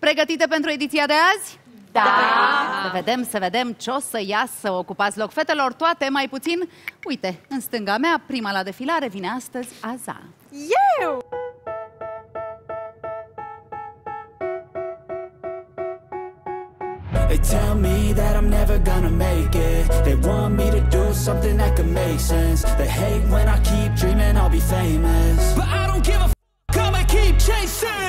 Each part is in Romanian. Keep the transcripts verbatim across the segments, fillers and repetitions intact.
Pregătite pentru ediția de azi? Da! da. Să vedem, să vedem ce o să iasă. Ocupați loc, fetelor, toate, mai puțin. Uite, în stânga mea, prima la defilare, vine astăzi Aza. Eu! They tell me that I'm never gonna make it. They want me to do something that can make sense. They hate when I keep dreaming I'll be famous, but I don't give a f**k, I'ma keep chasing.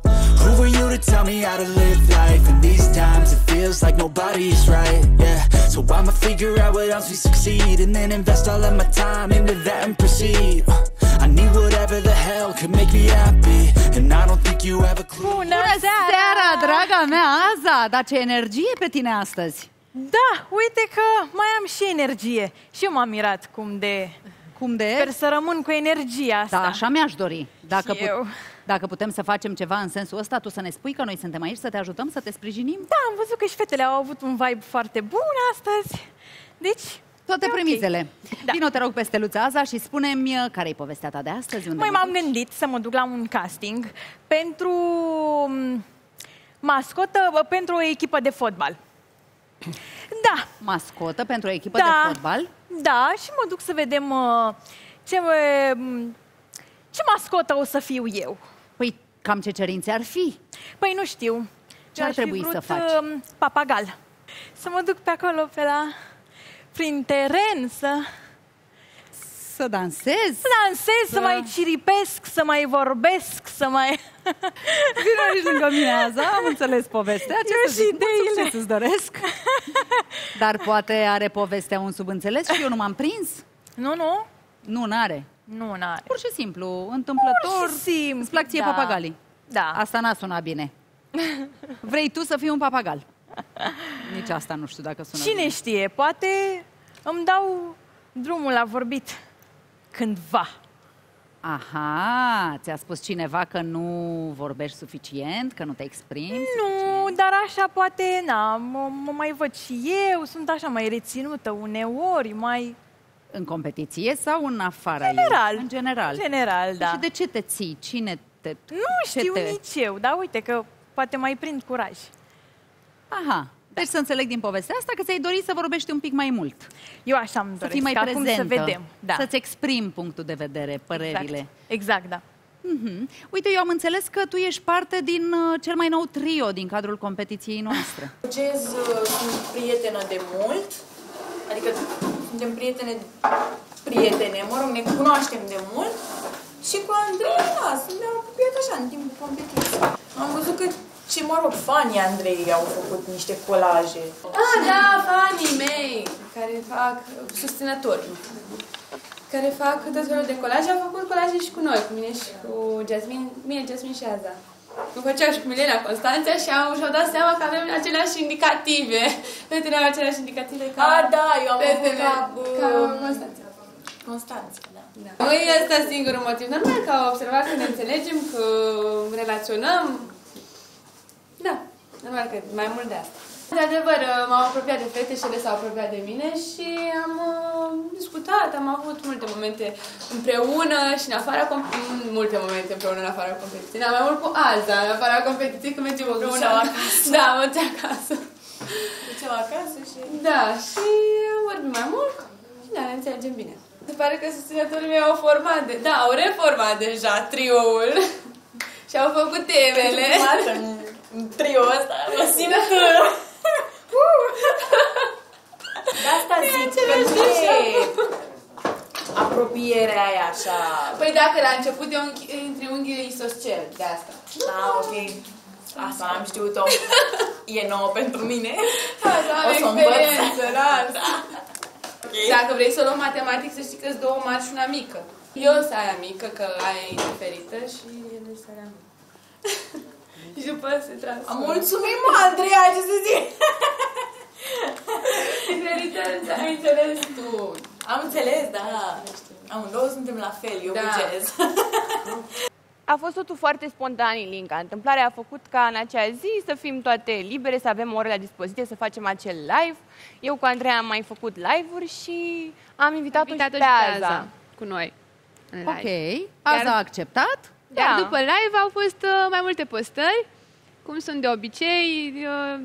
Who were you to tell me how to live life? And these times it feels like nobody's right, yeah. So I'ma figure out what else we succeed, and then invest all of my time into that and proceed. I need whatever the hell could make me happy, and I don't think you have a clue. Bună seara, draga mea Aza! Dar ce energie pe tine astăzi! Da, uite că mai am și energie. Și eu m-am mirat cum de... Cum de? Sper să rămân cu energia asta. Da, așa mi-aș dori. Dacă eu... Put... Dacă putem să facem ceva în sensul ăsta, tu să ne spui că noi suntem aici să te ajutăm, să te sprijinim? Da, am văzut că și fetele au avut un vibe foarte bun astăzi. Deci... Toate premizele. Okay. Da. Vino, te rog, pe steluța Aza și spune-mi care-i povestea ta de astăzi. Unde m-am gândit să mă duc la un casting pentru mascotă pentru o echipă de fotbal. Da. Mascotă pentru o echipă da. de fotbal? Da, și mă duc să vedem ce... Ce mascotă o să fiu eu? Păi, cam ce cerințe ar fi? Păi, nu știu. Ce ar trebui să faci? Papagal. Să mă duc pe acolo, pe la... prin teren, să... Să dansez? Să dansez, să, să mai ciripesc, să mai vorbesc, să mai... Vino aici lângă mine, Aza, am înțeles povestea. Ce și ideile. Ce îți doresc. Dar poate are povestea un subînțeles și eu nu m-am prins? Nu, nu. Nu, n-are. Nu, n-are. Pur și simplu, întâmplător, îți plac ție papagalii. Da. Asta n-a sunat bine. Vrei tu să fii un papagal? Nici asta nu știu dacă sună. Cine știe, poate îmi dau drumul la vorbit cândva. Aha, ți-a spus cineva că nu vorbești suficient, că nu te exprimi? Nu, dar așa poate, na, mă mai văd și eu, sunt așa mai reținută uneori, mai... În competiție sau în afara general, ei? În general. General, da. Și de ce te ții? Cine te... Nu știu te... nici eu, dar uite că poate mai prind curaj. Aha. Deci să înțeleg din povestea asta că ți-ai dorit să vorbești un pic mai mult. Eu așa îmi doresc. Să fii mai prezentă, să vedem. Da. Să-ți exprimi punctul de vedere, părerile. Exact, exact da. Mm-hmm. Uite, eu am înțeles că tu ești parte din uh, cel mai nou trio din cadrul competiției noastre. Jazz, uh, sunt prietenă de mult, adică... Suntem prietene, prietene, mă rog, ne cunoaștem de mult și cu Andreea, da, ne-am apropiat așa în timpul competiției. Am văzut că, ce mă rog, fanii Andreei au făcut niște colaje. Ah, da, fanii mei, care fac susținători, care fac tot felul de colaje, au făcut colaje și cu noi, cu mine și cu Jasmine, mine, Jasmine și Aza. Îmi făceau și cu Milena, Constanța și au și-au dat seama că avem aceleași indicative. Noi teneam aceleași indicative ca... A, da, eu am avut ca... Ca Constanța. Constanța, da. da. Nu e ăsta singurul motiv. Normal că au observat că ne înțelegem, că relaționăm. Da, normal că mai mult de asta. De adevăr, m-am apropiat de fete și ele s-au apropiat de mine și am uh, discutat, am avut multe momente împreună și în afara competiției, multe momente împreună în afara competiției, dar mai mult cu Aza, în afara competiției, când mergem împreună acasă. Da, mă duceam acasă. Duceam acasă și... Da, și vorbim mai mult și da, ne înțelegem bine. Se pare că susținătorii mei au format, de... da, au reformat deja trioul și au făcut temele. În trio ăsta, mă simt... De asta zic, pentru că apropierea aia așa... Păi dacă la început eu în triunghiile isoscel, de asta. Ah, ok. Asta am știut-o. E nouă pentru mine. Asta am experiență, da, da. Dacă vrei să o luăm matematic, să știi că sunt două mari și una mică. Eu sunt aia mică, că aia e diferită și el este aia mică. Și după se transformă. Mulțumim, Andreea, ce să zic! Da. Ai înțeles tu. Am înțeles, da. Am două suntem la fel, eu da. Cu jazz. A fost totul foarte spontan, Ilinca. Întâmplarea a făcut ca în acea zi să fim toate libere, să avem ore la dispoziție, să facem acel live. Eu cu Andreea am mai făcut live-uri și am invitat-o invitat și pe Aza. Aza cu noi. Ok. Aza a acceptat. Dar da. După live au fost mai multe postări, cum sunt de obicei,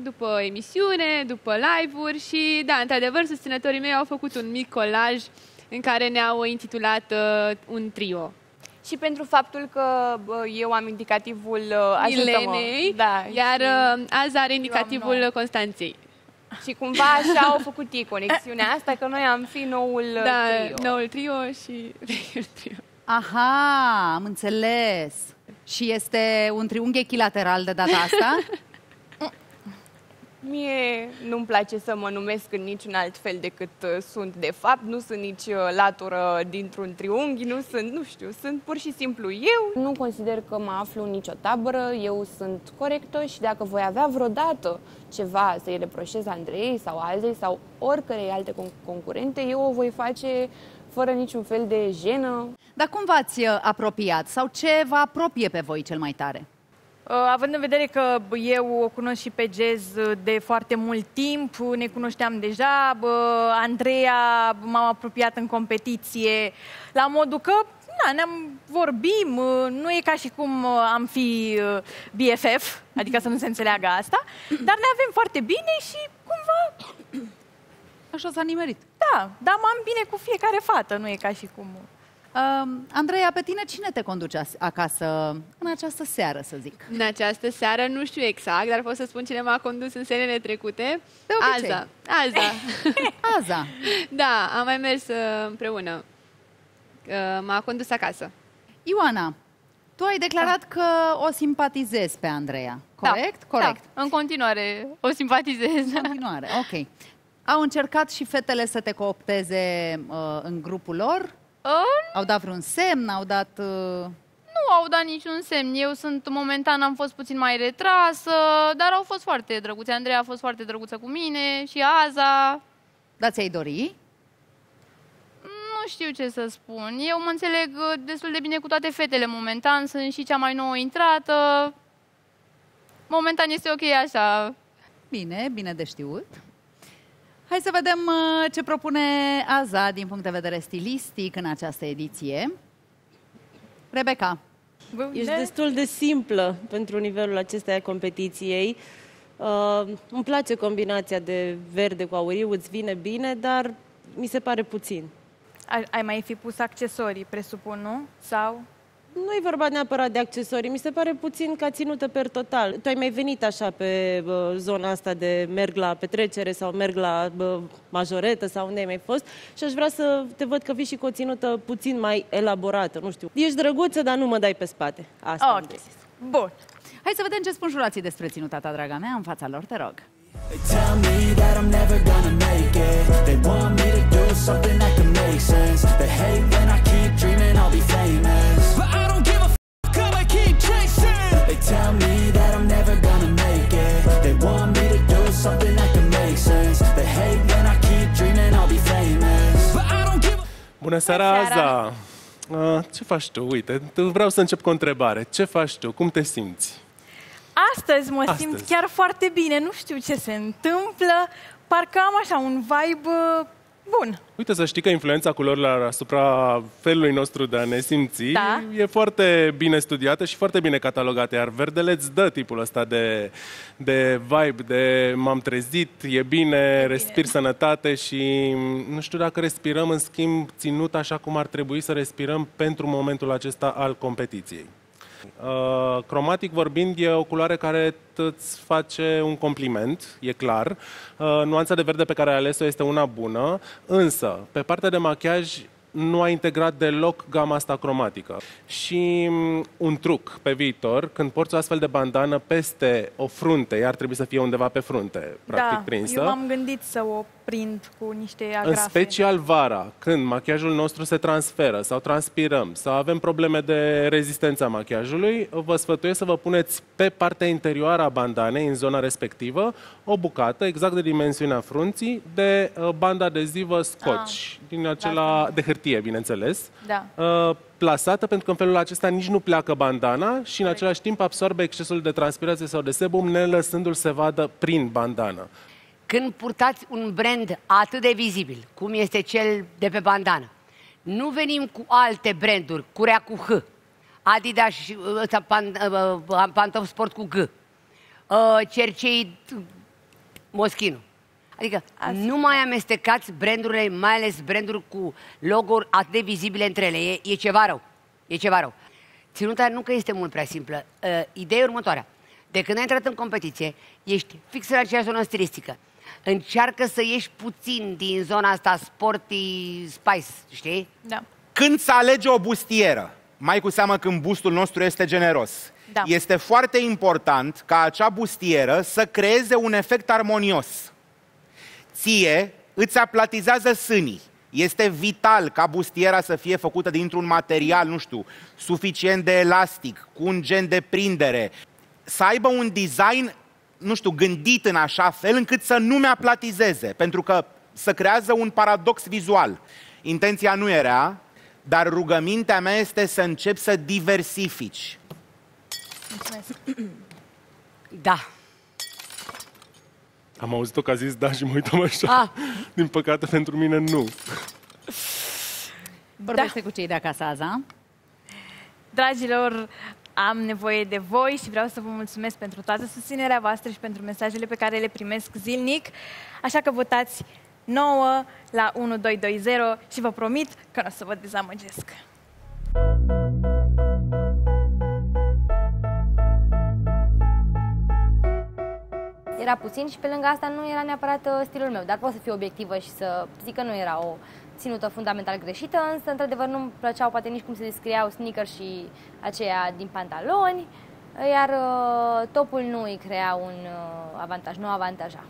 după emisiune, după live-uri și, da, într-adevăr, susținătorii mei au făcut un mic colaj în care ne-au intitulat uh, un trio. Și pentru faptul că eu am indicativul uh, Milenei, da, iar uh, Aza are indicativul Constanței. Și cumva așa au făcut ei conexiunea asta, că noi am fi noul da, trio. noul trio și trio. Aha, am înțeles. Și este un triunghi echilateral de data asta? Mie nu-mi place să mă numesc în niciun alt fel decât sunt de fapt. Nu sunt nici latură dintr-un triunghi, nu sunt, nu știu, sunt pur și simplu eu. Nu consider că mă aflu în nicio tabără, eu sunt corectă și dacă voi avea vreodată ceva să-i reproșez Andreei sau Azei sau oricărei alte concurente, eu o voi face fără niciun fel de jenă. Dar cum v-ați apropiat sau ce vă apropie pe voi cel mai tare? Având în vedere că eu o cunosc și pe Jez de foarte mult timp, ne cunoșteam deja, Andreea m-am apropiat în competiție, la modul că na, ne-am vorbim, nu e ca și cum am fi B F F, adică să nu se înțeleagă asta, dar ne avem foarte bine și cumva... Așa s-a nimerit. Da, dar m-am bine cu fiecare fată, nu e ca și cum... Uh, Andreea, pe tine cine te conduce acasă în această seară, să zic? În această seară, nu știu exact, dar pot să spun cine m-a condus în seriile trecute. De obicei. Aza. Aza. Aza. Da, am mai mers împreună. M-a condus acasă. Ioana, tu ai declarat da. Că o simpatizezi pe Andreea, corect? Da. Corect. Da. În continuare o simpatizez. În continuare, ok. Au încercat și fetele să te coopteze uh, în grupul lor? În... Au dat vreun semn, au dat... Uh... Nu au dat niciun semn. Eu sunt, momentan, am fost puțin mai retrasă, dar au fost foarte drăguțe. Andreea a fost foarte drăguță cu mine și Aza. Dar ți-ai dori? Nu știu ce să spun. Eu mă înțeleg destul de bine cu toate fetele, momentan. Sunt și cea mai nouă intrată. Momentan este ok așa. Bine, bine de știut. Hai să vedem ce propune Aza din punct de vedere stilistic în această ediție. Rebecca. Ești destul de simplă pentru nivelul acesta a competiției. Uh, îmi place combinația de verde cu auriu, îți vine bine, dar mi se pare puțin. Ai mai fi pus accesorii, presupun, nu? Sau... Nu e vorba neapărat de accesorii, mi se pare puțin ca ținută per total. Tu ai mai venit așa pe bă, zona asta de merg la petrecere sau merg la bă, majoretă sau unde ai mai fost și aș vrea să te văd că vii și cu o ținută puțin mai elaborată, nu știu. Ești drăguță, dar nu mă dai pe spate. Asta okay. Am zis. Bun. Hai să vedem ce spun jurații despre ținuta ta, draga mea, în fața lor, te rog. Tell me that I'm never gonna make it. They want me to do something that can make sense. They hate when I keep dreaming I'll be famous. But I don't give a... Bună seara, Aza! Uh, ce faci tu? Uite, vreau să încep cu o întrebare. Ce faci tu? Cum te simți? Astăzi mă Astăzi. simt chiar foarte bine. Nu știu ce se întâmplă. Parcă am așa un vibe... Bun. Uite, să știi că influența culorilor asupra felului nostru de a ne simți da. e foarte bine studiată și foarte bine catalogată, iar verdele îți dă tipul ăsta de, de vibe, de m-am trezit, e bine, respir bine. sănătate și nu știu dacă respirăm, în schimb, ținut așa cum ar trebui să respirăm pentru momentul acesta al competiției. Uh, cromatic vorbind, e o culoare care îți face un compliment, e clar. Uh, nuanța de verde pe care ai ales-o este una bună, însă, pe partea de machiaj, nu a integrat deloc gama asta cromatică. Și un truc pe viitor, când porți o astfel de bandană peste o frunte, iar trebuie să fie undeva pe frunte, practic da, prinsă. Da, eu m-am gândit să o prind cu niște agrafe. În special vara, când machiajul nostru se transferă sau transpirăm, sau avem probleme de rezistență a machiajului, vă sfătuiesc să vă puneți pe partea interioară a bandanei, în zona respectivă, o bucată, exact de dimensiunea frunții, de bandă adezivă scotch, din acela da. de hârtie, bineînțeles, da. uh, plasată, pentru că în felul acesta nici nu pleacă bandana și în același timp absorbe excesul de transpirație sau de sebum, ne lăsându-l să vadă prin bandana. Când purtați un brand atât de vizibil, cum este cel de pe bandana, nu venim cu alte branduri, curea cu H, Adidas, pantof sport cu G, uh, cercei Moschino. Adică Azi. nu mai amestecați brandurile, mai ales branduri cu logo-uri atât de vizibile între ele. E, e ceva rău. E ceva rău. Ținuta nu că este mult prea simplă. Uh, ideea e următoarea. De când ai intrat în competiție, ești fix în aceeași zonă stilistică. Încearcă să ieși puțin din zona asta sporty spice, știi? Da. Când să alegi o bustieră, mai cu seamă când bustul nostru este generos, da. este foarte important ca acea bustieră să creeze un efect armonios. Ție îți aplatizează sânii. Este vital ca bustiera să fie făcută dintr-un material, nu știu, suficient de elastic, cu un gen de prindere. Să aibă un design, nu știu, gândit în așa fel încât să nu mi-aplatizeze, pentru că se creează un paradox vizual. Intenția nu era, dar rugămintea mea este să încep să diversifici. Mulțumesc. Da. Am auzit-o că a zis da și mă uitam așa. Ah. Din păcate pentru mine, nu. Vorbește da. cu cei de acasă, Aza. Dragilor, am nevoie de voi și vreau să vă mulțumesc pentru toată susținerea voastră și pentru mesajele pe care le primesc zilnic. Așa că votați nouă la unu doi doi zero și vă promit că nu o să vă dezamăgesc. Era puțin și pe lângă asta nu era neapărat stilul meu, dar pot să fiu obiectivă și să zic că nu era o ținută fundamental greșită, însă într-adevăr nu-mi plăceau poate nici cum se descriau sneaker și aceea din pantaloni, iar topul nu îi crea un avantaj, nu avantaja.